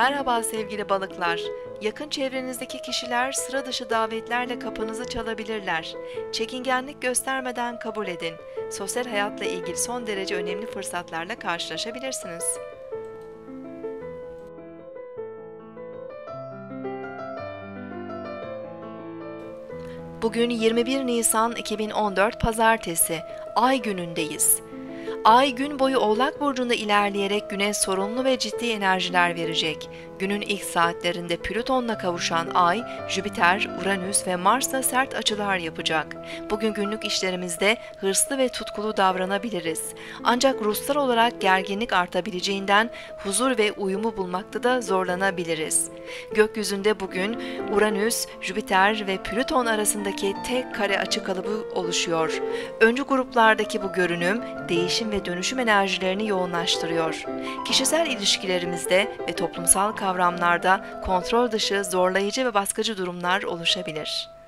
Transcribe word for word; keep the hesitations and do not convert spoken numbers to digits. Merhaba sevgili balıklar. Yakın çevrenizdeki kişiler sıra dışı davetlerle kapınızı çalabilirler. Çekingenlik göstermeden kabul edin. Sosyal hayatla ilgili son derece önemli fırsatlarla karşılaşabilirsiniz. Bugün yirmi bir Nisan iki bin on dört Pazartesi, Ay günündeyiz. Ay gün boyu Oğlak Burcu'nda ilerleyerek güne sorumlu ve ciddi enerjiler verecek. Günün ilk saatlerinde Plüton'la kavuşan Ay, Jüpiter, Uranüs ve Mars'la sert açılar yapacak. Bugün günlük işlerimizde hırslı ve tutkulu davranabiliriz. Ancak ruhsal olarak gerginlik artabileceğinden huzur ve uyumu bulmakta da zorlanabiliriz. Gökyüzünde bugün Uranüs, Jüpiter ve Plüton arasındaki tek kare açı kalıbı oluşuyor. Öncü gruplardaki bu görünüm, değişim ve dönüşüm enerjilerini yoğunlaştırıyor. Kişisel ilişkilerimizde ve toplumsal kavramlarda kontrol dışı, zorlayıcı ve baskıcı durumlar oluşabilir.